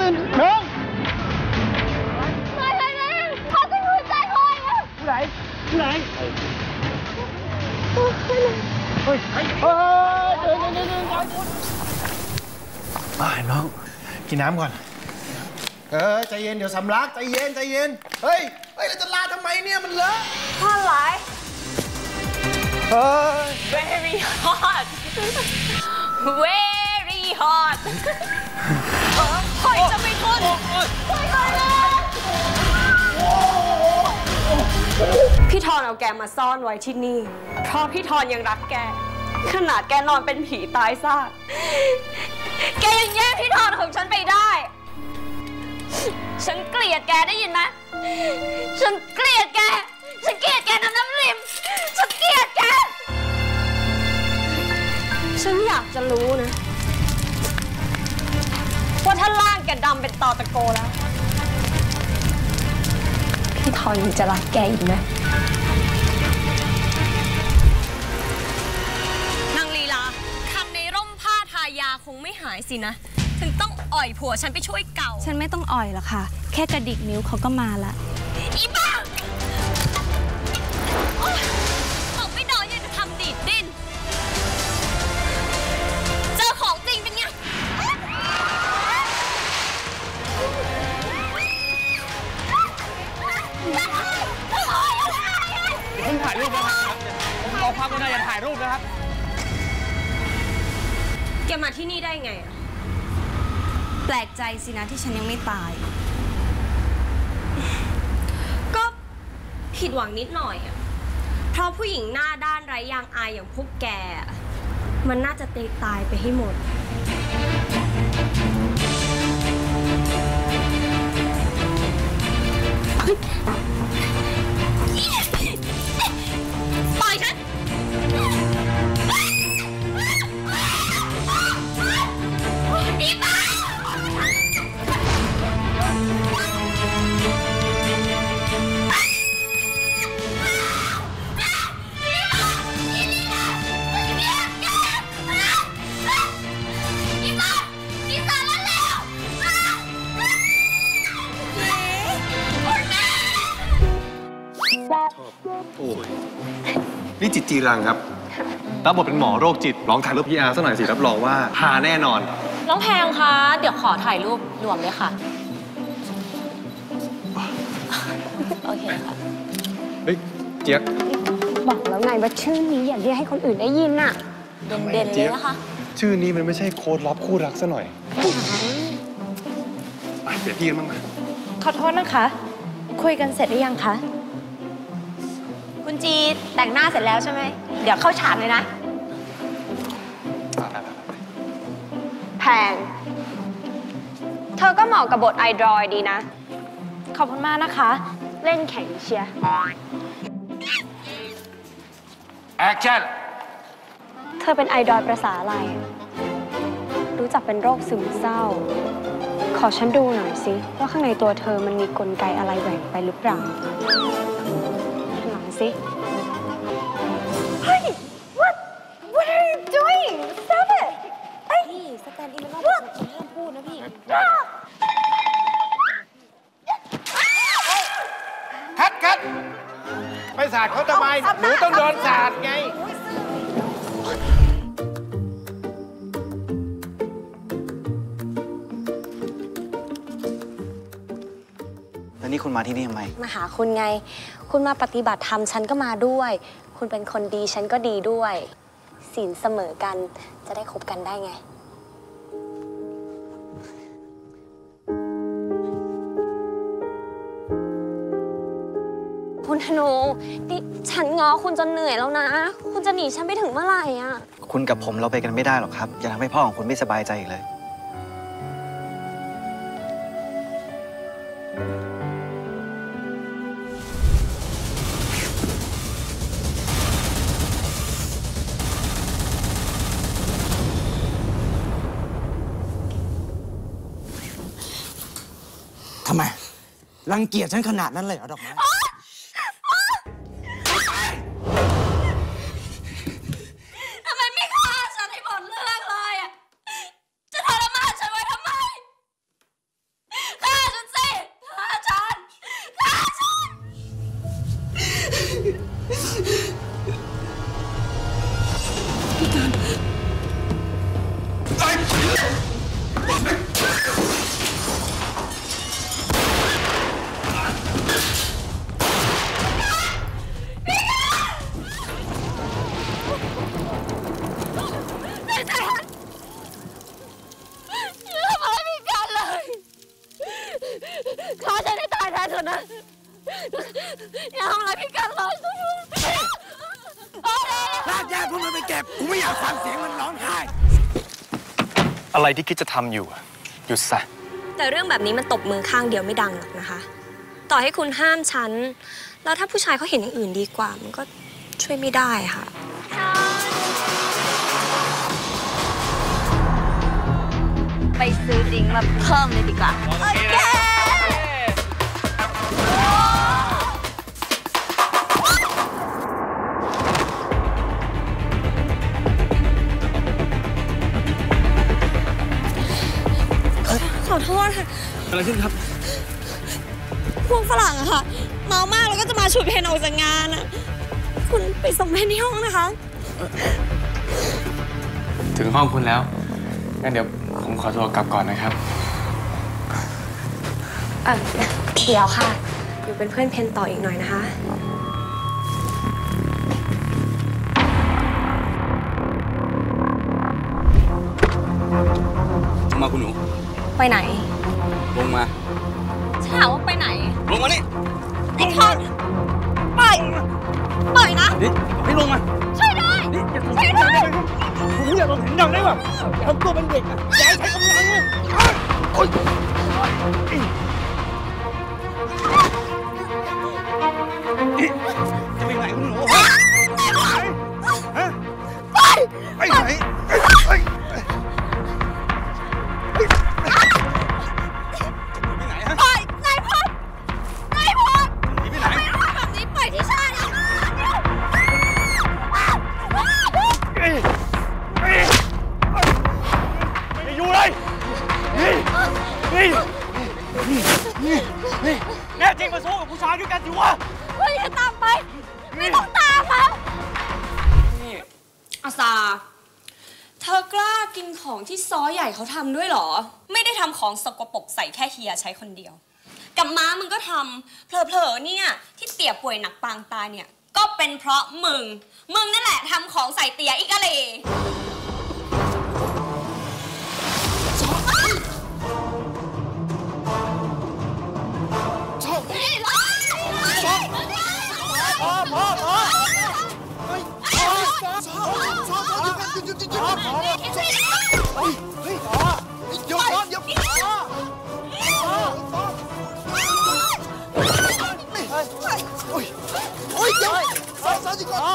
ตื่นน้องไปเขาจะหัวใจคอยนะไหนเดินน้องกินน้ำก่อนใจเย็นเดี๋ยวสำลักใจเย็นเฮ้ยเราจะลาทำไมเนี่ยมันเลอะผ้าไหลVery hot Very hot หอยจะไม่ทนพี่ทอนเอาแกมาซ่อนไว้ที่นี่เพราะพี่ทอนยังรักแกขนาดแกนอนเป็นผีตายซากแกยังแย่พี่ทอนของฉันไปได้ฉันเกลียดแกได้ยินไหมฉันเกลียดแกน้ำริมฉันเกลียดแกฉันอยากจะรู้นะว่าถ้าล่างแกดำเป็นตอตะโกแล้วพี่ทอยยังจะรักแกอีกไหมนางลีลาคำในร่มผ้าทายาคงไม่หายสินะถึงต้องอ่อยผัวฉันไปช่วยเก่าฉันไม่ต้องอ่อยหรอกค่ะแค่กระดิกนิ้วเขาก็มาละอีบ้าบอกไม่น้อยยังจะทำดีดดิ้นเจอของจริงเป็นไงเพิ่งถ่ายรูปนะครับผมเอาภาพก็ได้อย่าถ่ายรูปนะครับแกมาที่นี่ได้ไงอะแปลกใจสินะที่ฉันยังไม่ตายก็ผิดหวังนิดหน่อยอะเพราะผู้หญิงหน้าด้านไร้ยางอายอย่างพวกแกมันน่าจะตายไปให้หมดปล่อยฉันอีบ้านี่จิตจีรังครับรับบทเป็นหมอโรคจิตลองถ่ายรูปพี่อาสักหน่อยสิรับรองว่าหาแน่นอนน้องแพงคะเดี๋ยวขอถ่ายรูปรวมเลยค่ะโอเคค่ะเฮ้ยเจี๊ยบบอกแล้วไงว่าชื่อนี้อย่าเรียกให้คนอื่นได้ยินน่ะเด่นๆเลยนะคะชื่อนี้มันไม่ใช่โค้ดลับคู่รักซะหน่อยเดี๋ยวพี่กันบ้างนะขอโทษนะคะคุยกันเสร็จหรือยังคะคุณจีแต่งหน้าเสร็จแล้วใช่ไหมเดี๋ยวเข้าฉากเลยนะแพงเธอก็เหมาะกับบทไอดรอยดีนะขอบคุณมากนะคะเล่นแข่งเชียร์แอคชั่นเธอเป็นไอดรอยประสาอะไรรู้จักเป็นโรคซึมเศร้าขอฉันดูหน่อยสิว่าข้างในตัวเธอมันมีกลไกอะไรแหว่งไปหรือเปล่าHoney, what are you doing? Stop it! พี่สแตนอินแล้วว่าผมห้ามพูดนะพี่คัดไปสาดเขาทำไมหนูต้องโดนสาดไงนี่คุณมาที่นี่ทำไมมาหาคุณไงคุณมาปฏิบัติธรรมฉันก็มาด้วยคุณเป็นคนดีฉันก็ดีด้วยศีลเสมอกันจะได้คบกันได้ไงคุณธนูดิฉันง้อคุณจนเหนื่อยแล้วนะคุณจะหนีฉันไปถึงเมื่อไหร่อ่ะคุณกับผมเราไปกันไม่ได้หรอกครับอย่าทำให้พ่อของคุณไม่สบายใจอีกเลยทำไมรังเกียจฉันขนาดนั้นเลยเหรอดอกไม้ทำไมไม่ฆ่าฉันให้หมดเรื่องเลยอ่ะจะทรมานฉันไว้ทำไม能，อย่าทำอะไรพี่กันเลยลากยาพวกมันไปเก็บกูไม่อยากฟังเสียงมันร้องไห้อะไรที่คิดจะทำอยู่หยุดซะแต่เรื่องแบบนี้มันตบมือข้างเดียวไม่ดังหรอกนะคะต่อให้คุณห้ามฉันแล้วถ้าผู้ชายเขาเห็นอย่างอื่นดีกว่ามันก็ช่วยไม่ได้ค่ะไปซื้อดิงมาเพิ่มเลยดีกว่าโอเคขอโทษค่ะอะไรขึ้นครับพวกฝรั่งอะค่ะเมามากแล้วก็จะมาฉุดเพนออกจากงานอะคุณไปส่งเพนที่ห้องนะคะถึงห้องคุณแล้วงั้นเดี๋ยวผมขอตัวกลับก่อนนะครับเดี๋ยวค่ะอยู่เป็นเพื่อนเพนต่ออีกหน่อยนะคะมาคุณหนูไปไหนลงมาฉันถามว่าไปไหนลงมานี่ไอ้คนปล่อยปล่อยนะนี่ลงมาช่วยด้วยช่วยด้วยผมอยากลงถึงดังได้ป่ะทำตัวเป็นเด็กอ่ะย้ายใช้กำลังเลยโอ๊ยจะไปไหนคุณหนูฮะไปไหนเขาทำด้วยหรอไม่ได้ทำของสกปรกใส่แค่เฮียใช้คนเดียวกับม้ามึงก็ทำเผลอๆเนี่ยที่เตี๋ยป่วยหนักปางตายเนี่ยก็เป็นเพราะมึงนั่นแหละทำของใส่เตี๋ยอีกอะไรบ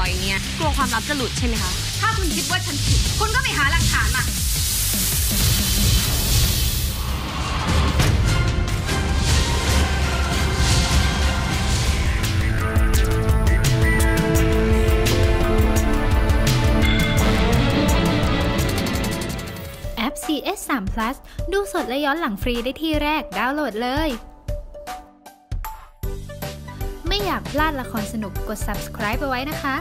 ่อยๆเนี่ยกลัวความลับจะหลุดใช่ไหมคะถ้าคุณคิดว่าฉันผิดคุณก็ไปหาหลักฐานมาแอป CS3 Plus ดูสดและย้อนหลังฟรีได้ที่แรกดาวน์โหลดเลยไม่อยากพลาดละครสนุกกด subscribe ไปไว้นะคะ